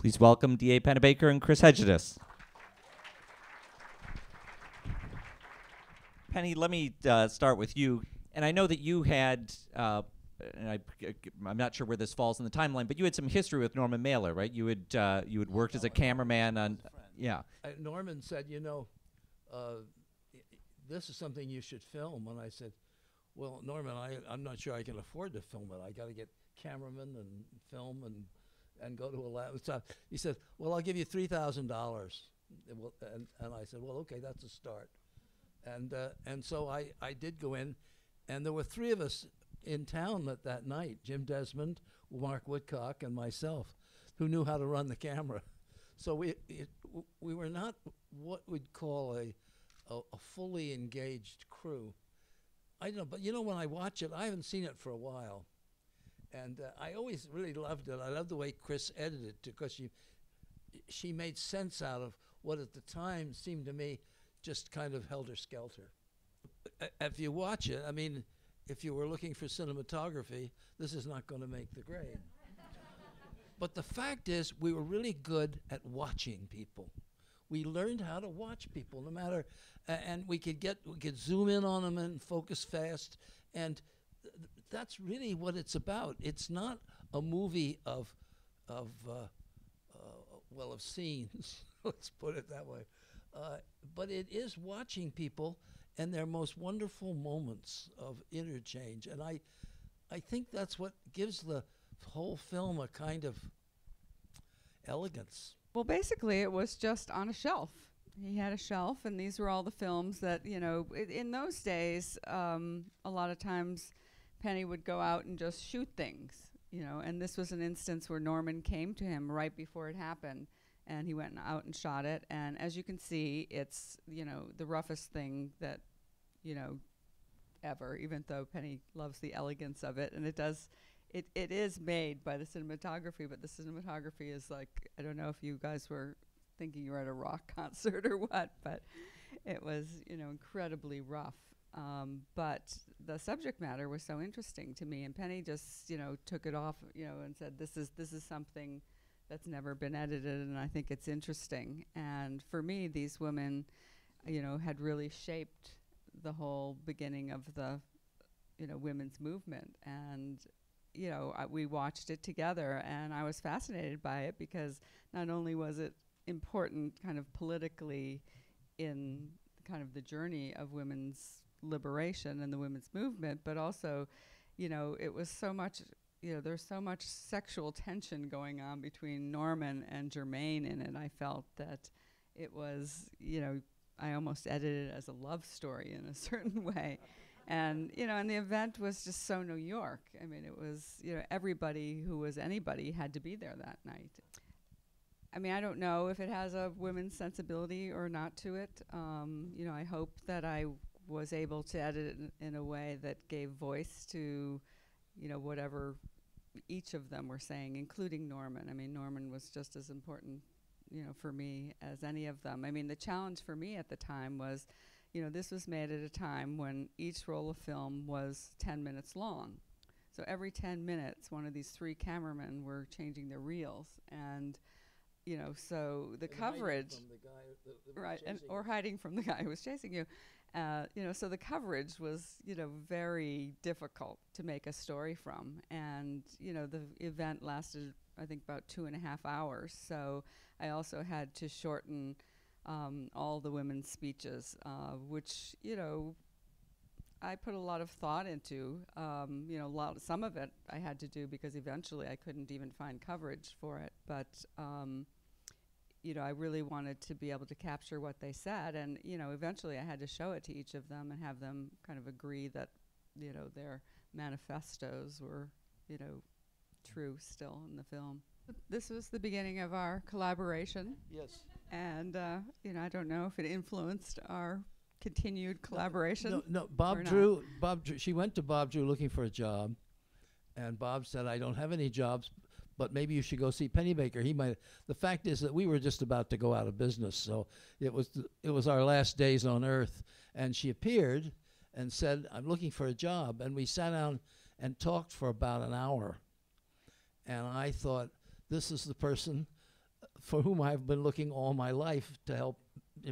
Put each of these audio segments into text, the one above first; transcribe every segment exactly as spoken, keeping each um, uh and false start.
Please welcome D A Pennebaker and Chris Hegedus. Penny, let me uh, start with you. And I know that you had, uh, and I, I'm not sure where this falls in the timeline, but you had some history with Norman Mailer, right? You had, uh, you had worked Norman as a cameraman on, uh, yeah. Uh, Norman said, you know, uh, this is something you should film. And I said, well, Norman, I, I'm not sure I can afford to film it. I got to get cameramen and film and, and go to a lab. So he said, well, I'll give you three thousand dollars. And, and I said, well, okay, that's a start. And uh, and so I, I did go in, and there were three of us in town that, that night, Jim Desmond, Mark Woodcock, and myself, who knew how to run the camera. So we it, w we were not what we'd call a, a, a fully engaged crew. I don't know, but you know, when I watch it, I haven't seen it for a while. And uh, I always really loved it. I loved the way Chris edited it, because she, she made sense out of what at the time seemed to me just kind of helter-skelter. Uh, if you watch it, I mean, if you were looking for cinematography, this is not going to make the grade. But the fact is, we were really good at watching people. We learned how to watch people, no matter, uh, and we could get, we could zoom in on them and focus fast, and th that's really what it's about. It's not a movie of, of uh, uh, well, of scenes, let's put it that way. Uh, but it is watching people and their most wonderful moments of interchange. And I, I think that's what gives the whole film a kind of elegance. Well, basically, it was just on a shelf. He had a shelf, and these were all the films that, you know, I in those days, um, a lot of times Penny would go out and just shoot things, you know, and this was an instance where Norman came to him right before it happened. And he went out and shot it, and as you can see, it's, you know, the roughest thing that, you know, ever, even though Penny loves the elegance of it, and it does, it, it is made by the cinematography, but the cinematography is like, I don't know if you guys were thinking you were at a rock concert or what, but it was, you know, incredibly rough. Um, but the subject matter was so interesting to me, and Penny just, you know, took it off, you know, and said, this is, this is something that's never been edited, and I think it's interesting. And for me, these women, you know, had really shaped the whole beginning of the, you know, women's movement. And, you know, uh, we watched it together, and I was fascinated by it because not only was it important kind of politically in kind of the journey of women's liberation and the women's movement, but also, you know, it was so much, you know, there's so much sexual tension going on between Norman and Germaine in it. I felt that it was, you know, I almost edited it as a love story in a certain way. And, you know, and the event was just so New York. I mean, it was, you know, everybody who was anybody had to be there that night. I mean, I don't know if it has a women's sensibility or not to it. Um, you know, I hope that I was able to edit it in, in a way that gave voice to, you know, whatever each of them were saying, including Norman. I mean, Norman was just as important, you know, for me as any of them. I mean, the challenge for me at the time was, you know, this was made at a time when each roll of film was ten minutes long. So every ten minutes, one of these three cameramen were changing their reels. And, you know, so the and coverage, from the guy that right, and or hiding from the guy who was chasing you. Uh, you know, so the coverage was, you know, very difficult to make a story from. And, you know, the event lasted, I think, about two and a half hours. So I also had to shorten um, all the women's speeches, uh, which, you know, I put a lot of thought into. Um, you know, lot some of it I had to do because eventually I couldn't even find coverage for it. But, um, you know, I really wanted to be able to capture what they said, and, you know, eventually I had to show it to each of them and have them kind of agree that, you know, their manifestos were, you know, true still in the film. This was the beginning of our collaboration. Yes. And, uh, you know, I don't know if it influenced our continued collaboration. No, no, no Bob Drew, Bob Drew, she went to Bob Drew looking for a job, and Bob said, I don't have any jobs, but maybe you should go see Pennebaker. He might. The fact is that we were just about to go out of business, so it was th it was our last days on earth. And she appeared and said, "I'm looking for a job." And we sat down and talked for about an hour. And I thought, this is the person for whom I've been looking all my life to help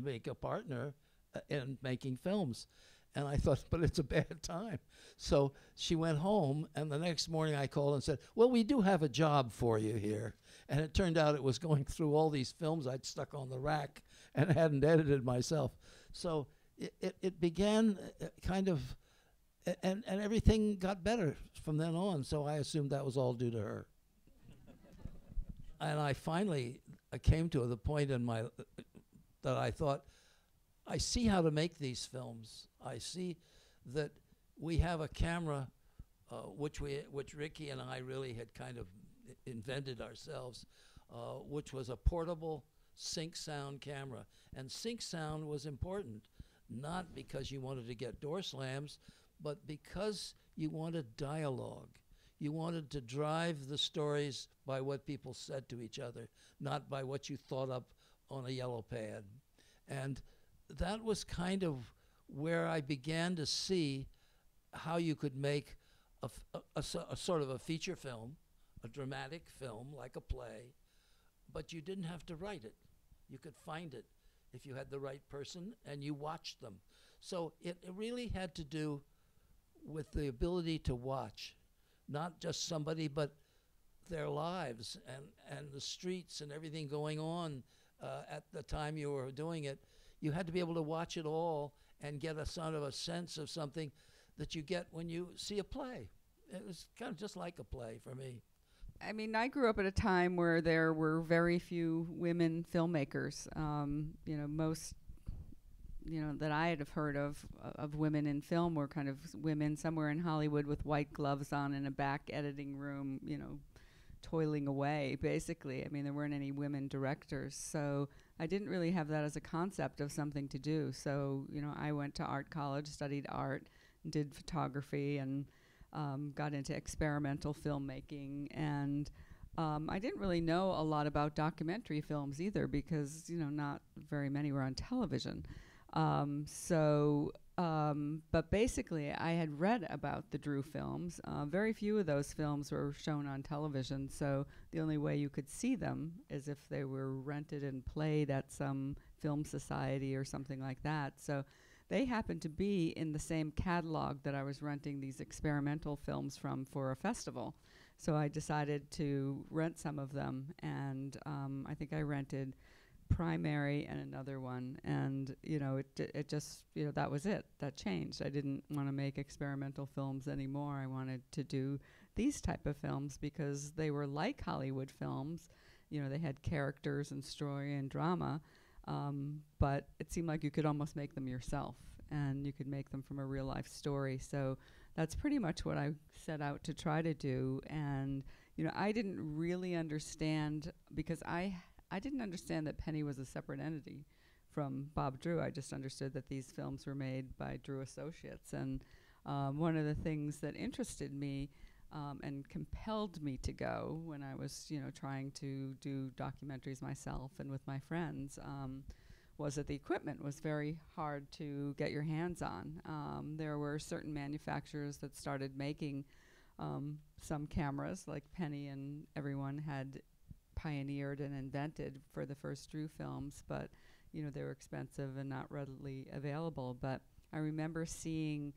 make a partner uh, in making films. And I thought, but it's a bad time. So she went home, and the next morning I called and said, well, we do have a job for you here. And it turned out it was going through all these films I'd stuck on the rack and hadn't edited myself. So it, it, it began kind of, and, and everything got better from then on. So I assumed that was all due to her. And I finally uh, came to the point in my, uh, that I thought, I see how to make these films. I see that we have a camera, uh, which we, which Ricky and I really had kind of invented ourselves, uh, which was a portable sync sound camera. And sync sound was important, not because you wanted to get door slams, but because you wanted dialogue. You wanted to drive the stories by what people said to each other, not by what you thought up on a yellow pad. And that was kind of where I began to see how you could make a, f a, a, so a sort of a feature film, a dramatic film like a play, but you didn't have to write it. You could find it if you had the right person and you watched them. So it, it really had to do with the ability to watch, not just somebody, but their lives and, and the streets and everything going on uh, at the time you were doing it. You had to be able to watch it all and get a sort of a sense of something that you get when you see a play. It was kind of just like a play for me. I mean, I grew up at a time where there were very few women filmmakers. Um, you know, most, you know, that I had have heard of, uh, of women in film were kind of women somewhere in Hollywood with white gloves on in a back editing room, you know, toiling away, basically. I mean, there weren't any women directors. So I didn't really have that as a concept of something to do. So, you know, I went to art college, studied art, did photography, and um, got into experimental filmmaking. And um, I didn't really know a lot about documentary films either, because, you know, not very many were on television. Um, so, um, but basically I had read about the Drew films. Uh, very few of those films were shown on television, so the only way you could see them is if they were rented and played at some film society or something like that. So they happened to be in the same catalog that I was renting these experimental films from for a festival. So I decided to rent some of them, and um, I think I rented Primary and another one, and you know, it it just, you know, that was it. That changed. I didn't want to make experimental films anymore. I wanted to do these type of films because they were like Hollywood films. You know, they had characters and story and drama, um, but it seemed like you could almost make them yourself, and you could make them from a real life story. So that's pretty much what I set out to try to do. And you know, I didn't really understand, because I I didn't understand that Penny was a separate entity from Bob Drew. I just understood that these films were made by Drew Associates. And um, one of the things that interested me um, and compelled me to go when I was, you know, trying to do documentaries myself and with my friends um, was that the equipment was very hard to get your hands on. Um, there were certain manufacturers that started making um, some cameras, like Penny and everyone had pioneered and invented for the first Drew films, but you know, they were expensive and not readily available. But I remember seeing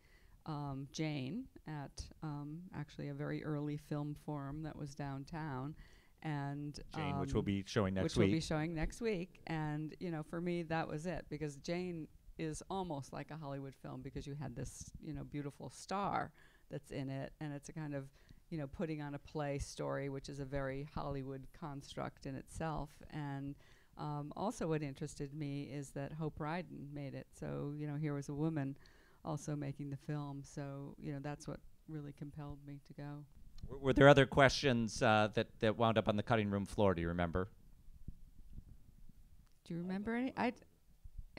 um, Jane at um, actually a very early film forum that was downtown, and Jane, um, which we'll be showing next which week, which we'll be showing next week. And you know, for me, that was it, because Jane is almost like a Hollywood film, because you had this, you know, beautiful star that's in it, and it's a kind of, you know, putting on a play story, which is a very Hollywood construct in itself. And um, also what interested me is that Hope Ryden made it. So, you know, here was a woman also making the film. So, you know, that's what really compelled me to go. W were there other questions uh, that, that wound up on the cutting room floor? Do you remember? Do you remember any? I,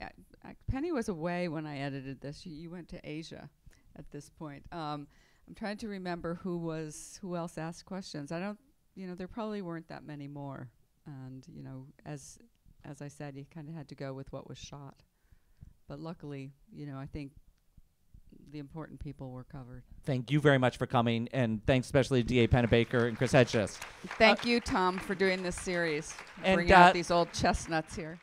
I, I, Penny was away when I edited this. You, you went to Asia at this point. Um, I'm trying to remember who was who else asked questions. I don't, you know, there probably weren't that many more. And you know, as as I said, you kind of had to go with what was shot. But luckily, you know, I think the important people were covered. Thank you very much for coming, and thanks especially to D A Pennebaker and Chris Hegedus. Thank uh, you, Tom, for doing this series, and bringing uh, out these old chestnuts here.